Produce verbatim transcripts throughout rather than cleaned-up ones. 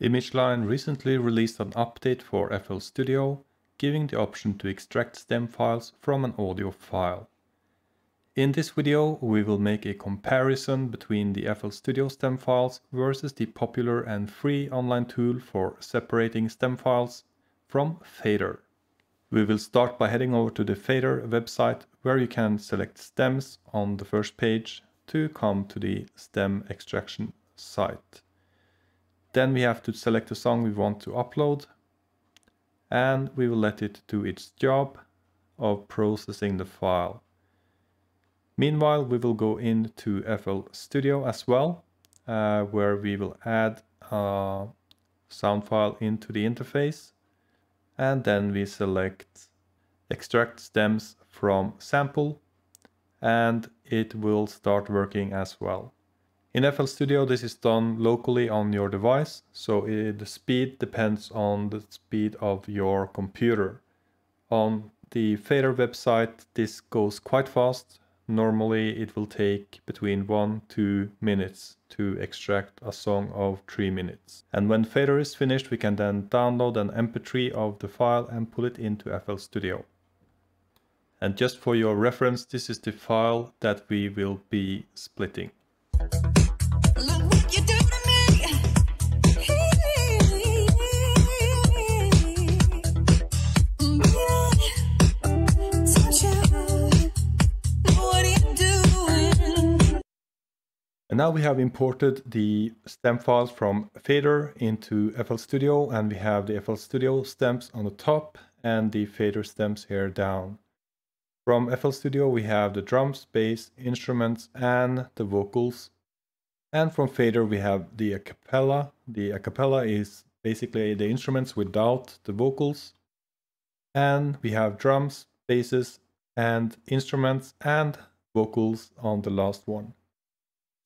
ImageLine recently released an update for F L Studio, giving the option to extract stem files from an audio file. In this video, we will make a comparison between the F L Studio stem files versus the popular and free online tool for separating stem files from F A D R. We will start by heading over to the F A D R website, where you can select stems on the first page to come to the stem extraction site. Then we have to select the song we want to upload, and we will let it do its job of processing the file. Meanwhile, we will go into F L Studio as well, uh, where we will add a sound file into the interface, and then we select extract stems from sample, and it will start working as well. In F L Studio, this is done locally on your device, so it, the speed depends on the speed of your computer. On the F A D R website, this goes quite fast. Normally, it will take between one to two minutes to extract a song of three minutes. And when F A D R is finished, we can then download an M P three of the file and put it into F L Studio. And just for your reference, this is the file that we will be splitting. Look what you do to me. What are you doing? And now we have imported the stem files from F A D R into F L Studio, and we have the F L Studio stems on the top and the F A D R stems here down. From F L Studio, we have the drums, bass, instruments, and the vocals. And from F A D R, we have the a cappella. The a cappella is basically the instruments without the vocals. And we have drums, basses, and instruments, and vocals on the last one.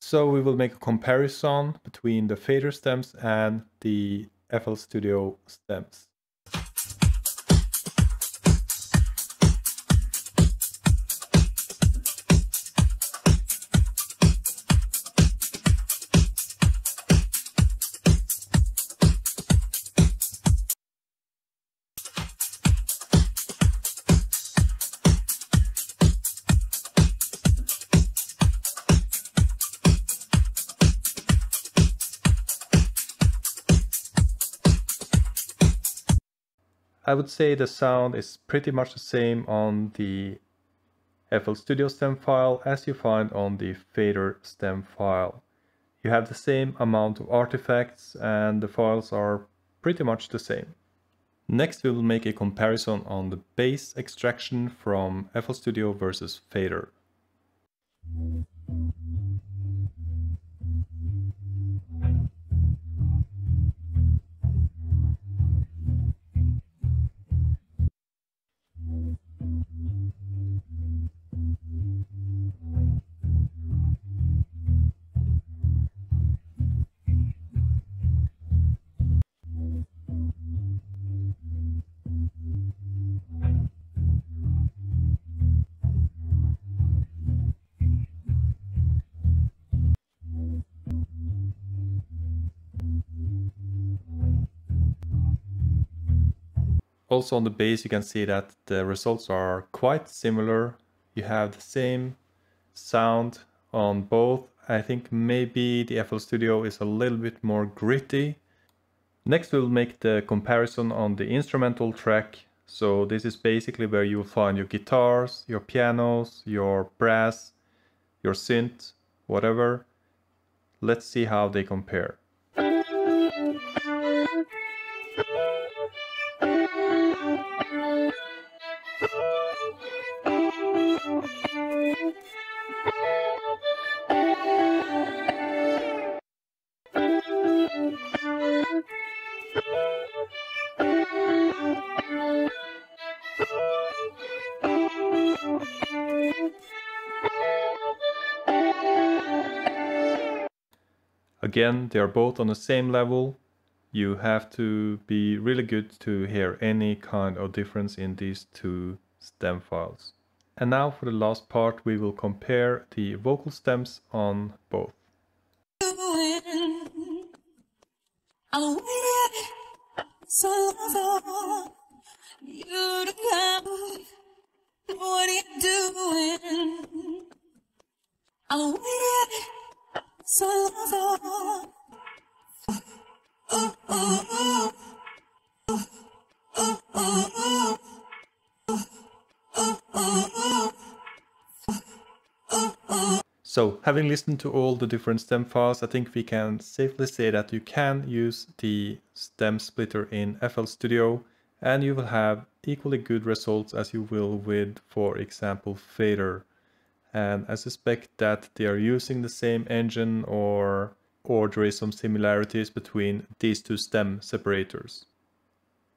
So we will make a comparison between the F A D R stems and the F L Studio stems. I would say the sound is pretty much the same on the F L Studio stem file as you find on the F A D R stem file. You have the same amount of artifacts and the files are pretty much the same. Next, we will make a comparison on the bass extraction from F L Studio versus F A D R. Also on the bass, you can see that the results are quite similar. You have the same sound on both. I think maybe the F L Studio is a little bit more gritty. Next, we'll make the comparison on the instrumental track. So this is basically where you'll find your guitars, your pianos, your brass, your synth, whatever. Let's see how they compare. Again, they are both on the same level. You have to be really good to hear any kind of difference in these two stem files. And now for the last part, we will compare the vocal stems on both. So having listened to all the different stem files, I think we can safely say that you can use the stem splitter in F L Studio and you will have equally good results as you will with, for example, F A D R. And I suspect that they are using the same engine or, or there is some similarities between these two stem separators.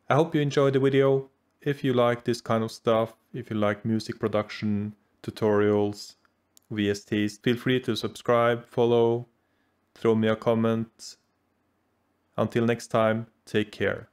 I hope you enjoyed the video. If you like this kind of stuff, if you like music production, tutorials, V S Ts, feel free to subscribe, follow, throw me a comment. Until next time, take care.